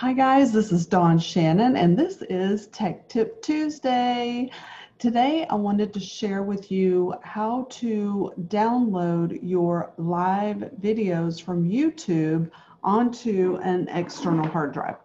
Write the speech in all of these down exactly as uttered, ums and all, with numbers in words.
Hi guys, this is Dawn Shannon and this is Tech Tip Tuesday. Today I wanted to share with you how to download your live videos from YouTube onto an external hard drive.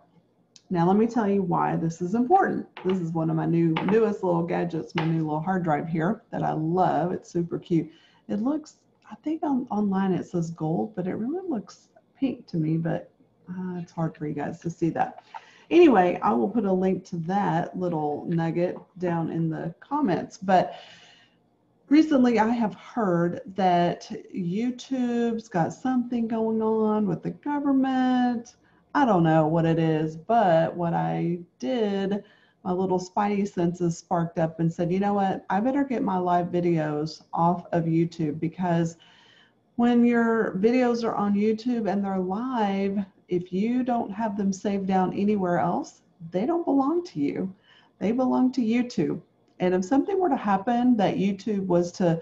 Now let me tell you why this is important. This is one of my new newest little gadgets, my new little hard drive here that I love. It's super cute. It looks, I think on, online it says gold, but it really looks pink to me, but Uh, it's hard for you guys to see that. Anyway, I will put a link to that little nugget down in the comments. But recently I have heard that YouTube's got something going on with the government. I don't know what it is, but what I did, my little spidey senses sparked up and said, you know what, I better get my live videos off of YouTube, because when your videos are on YouTube and they're live, if you don't have them saved down anywhere else, they don't belong to you. They belong to YouTube. And if something were to happen that YouTube was to,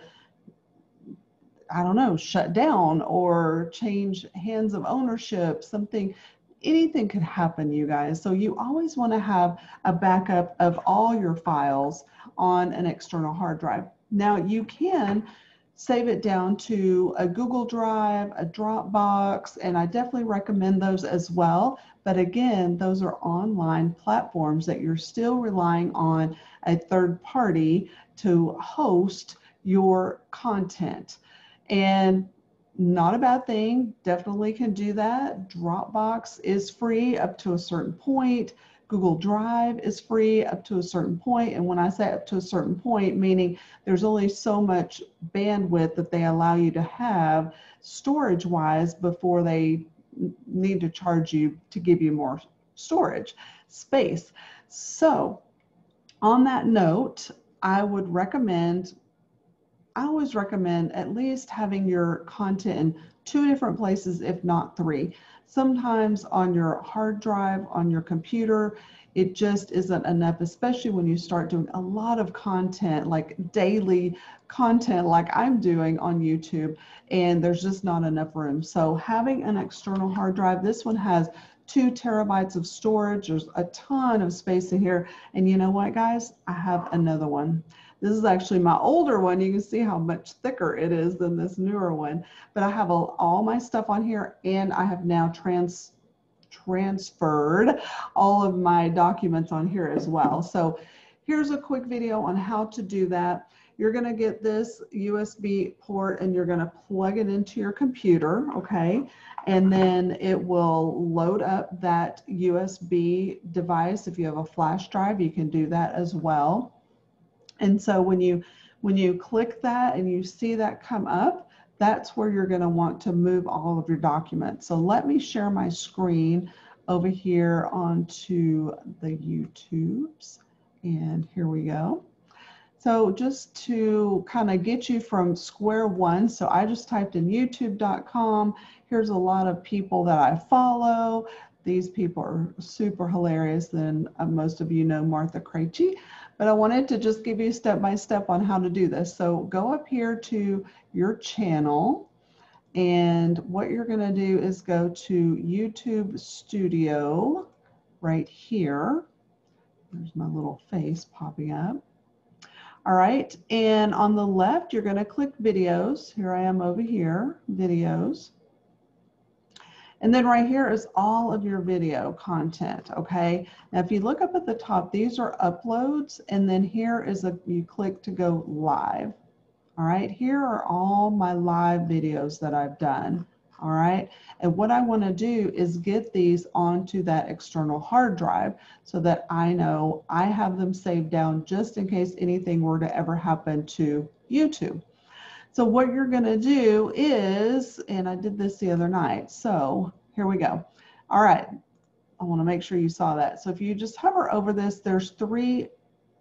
I don't know, shut down or change hands of ownership, something, anything could happen, you guys. So you always want to have a backup of all your files on an external hard drive. Now you can save it down to a Google Drive, a Dropbox, and I definitely recommend those as well. But again, those are online platforms that you're still relying on a third party to host your content. And not a bad thing, definitely can do that. Dropbox is free up to a certain point. Google Drive is free up to a certain point. And when I say up to a certain point, meaning there's only so much bandwidth that they allow you to have storage wise before they need to charge you to give you more storage space. So on that note, I would recommend, I always recommend at least having your content in two different places, if not three. Sometimes on your hard drive, on your computer, it just isn't enough, especially when you start doing a lot of content, like daily content like I'm doing on YouTube, and there's just not enough room. So having an external hard drive, this one has two terabytes of storage. There's a ton of space in here. And you know what, guys? I have another one. This is actually my older one. You can see how much thicker it is than this newer one. But I have all my stuff on here, and I have now trans transferred all of my documents on here as well. So here's a quick video on how to do that. You're going to get this U S B port and you're going to plug it into your computer, okay? And then it will load up that U S B device. If you have a flash drive, you can do that as well. And so when you when you click that and you see that come up, that's where you're going to want to move all of your documents. So let me share my screen over here onto the YouTubes. And here we go. So just to kind of get you from square one, so I just typed in YouTube dot com. Here's a lot of people that I follow. These people are super hilarious, and most of you know Martha Krejci. But I wanted to just give you step by step on how to do this. So go up here to your channel, and what you're going to do is go to YouTube Studio right here. There's my little face popping up. All right, and on the left, you're going to click videos. Here I am over here, videos. And then right here is all of your video content, okay? Now, if you look up at the top, these are uploads, and then here is a, you click to go live. All right, here are all my live videos that I've done, all right? And what I wanna do is get these onto that external hard drive so that I know I have them saved down just in case anything were to ever happen to YouTube. So what you're going to do is, and I did this the other night, so here we go. All right, I want to make sure you saw that. So if you just hover over this, there's three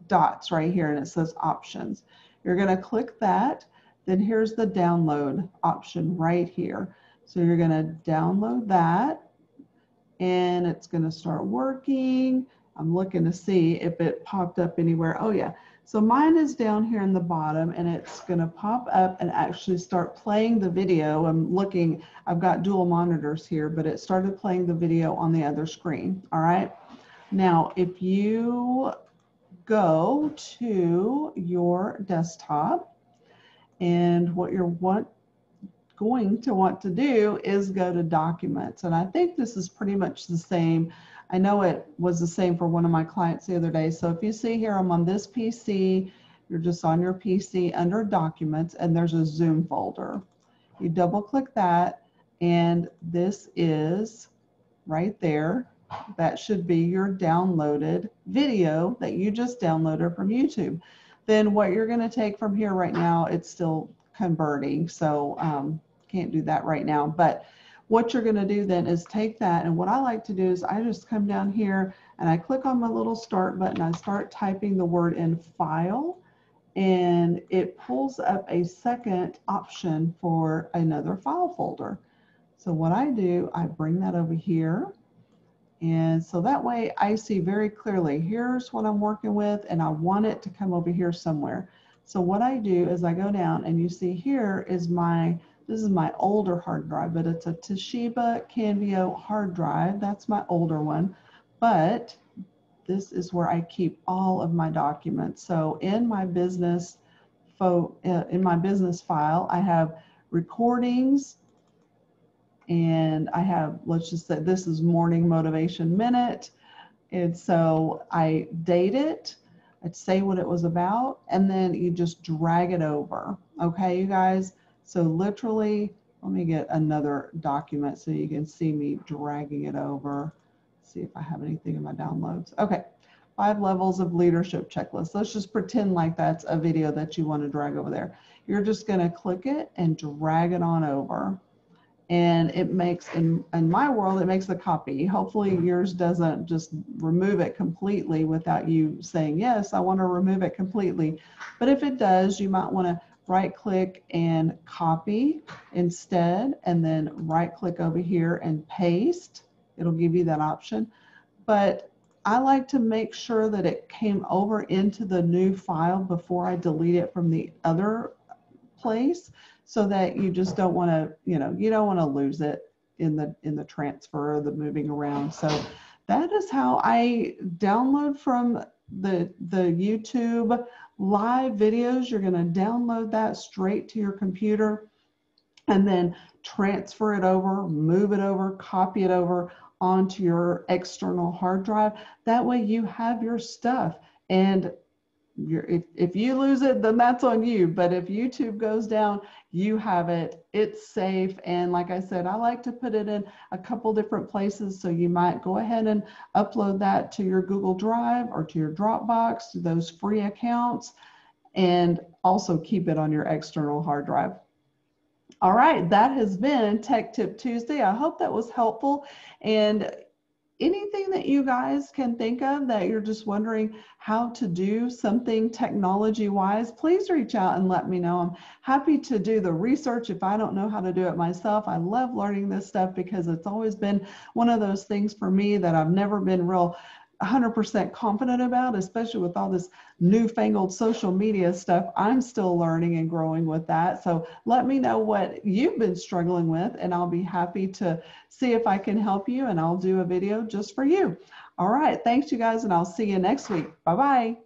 dots right here, and it says options. You're going to click that, then here's the download option right here. So you're going to download that, and it's going to start working. I'm looking to see if it popped up anywhere. Oh yeah. So mine is down here in the bottom, and it's going to pop up and actually start playing the video. I'm looking, I've got dual monitors here, but it started playing the video on the other screen. All right. Now, if you go to your desktop, and what you're what, going to want to do is go to Documents. And I think this is pretty much the same. I know it was the same for one of my clients the other day. So if you see here, I'm on this P C, you're just on your P C under Documents, and there's a Zoom folder. You double click that, and this is right there. That should be your downloaded video that you just downloaded from YouTube. Then what you're going to take from here right now, it's still converting, so um, can't do that right now. But what you're going to do then is take that, and what I like to do is I just come down here and I click on my little start button. I start typing the word in file, and it pulls up a second option for another file folder. So what I do, I bring that over here, and so that way I see very clearly here's what I'm working with, and I want it to come over here somewhere. So what I do is I go down, and you see here is my This is my older hard drive, but it's a Toshiba Canvio hard drive. That's my older one, but this is where I keep all of my documents. So in my business in my business file, I have recordings, and I have, let's just say this is Morning Motivation Minute. And so I date it, I'd say what it was about, and then you just drag it over. Okay, you guys? So literally, let me get another document so you can see me dragging it over. See if I have anything in my downloads. Okay, five levels of leadership checklist. Let's just pretend like that's a video that you want to drag over there. You're just going to click it and drag it on over. And it makes, in, in my world, it makes a copy. Hopefully yours doesn't just remove it completely without you saying, yes, I want to remove it completely. But if it does, you might want to right click and copy instead, and then right click over here and paste. It'll give you that option. But I like to make sure that it came over into the new file before I delete it from the other place, so that you just don't want to, you know, you don't want to lose it in the in the transfer or the moving around. So that is how I download from the the YouTube live videos. You're going to download that straight to your computer and then transfer it over, move it over, copy it over onto your external hard drive. That way you have your stuff, and you're, if, if you lose it, then that's on you. But if YouTube goes down, you have it, it's safe. And like I said, I like to put it in a couple different places. So you might go ahead and upload that to your Google Drive or to your Dropbox, to those free accounts, and also keep it on your external hard drive. All right, that has been Tech Tip Tuesday. I hope that was helpful. And anything that you guys can think of that you're just wondering how to do something technology-wise, please reach out and let me know. I'm happy to do the research if I don't know how to do it myself. I love learning this stuff because it's always been one of those things for me that I've never been real one hundred percent confident about, especially with all this newfangled social media stuff. I'm still learning and growing with that. So let me know what you've been struggling with, and I'll be happy to see if I can help you, and I'll do a video just for you. All right. Thanks, you guys, and I'll see you next week. Bye-bye.